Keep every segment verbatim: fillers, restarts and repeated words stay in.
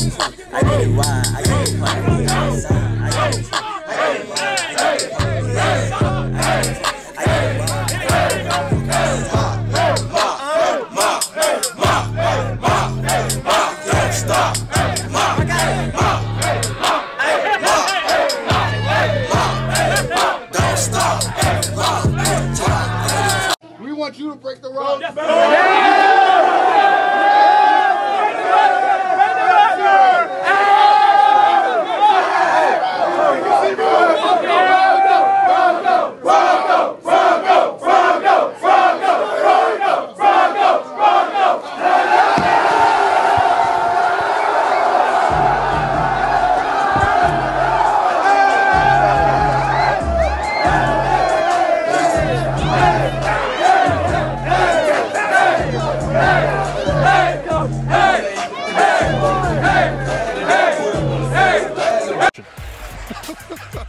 I get it wide, I get it wide, I get it wide, I get it wide, I get it wide, I get it wide. We want you to break the rock. Yeah.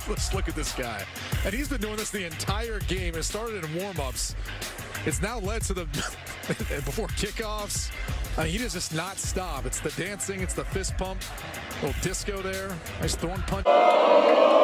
Let's look at this guy. And he's been doing this the entire game. It started in warm-ups. It's now led to the before kickoffs. Uh, he does just not stop. It's the dancing. It's the fist pump. A little disco there. Nice thorn punch.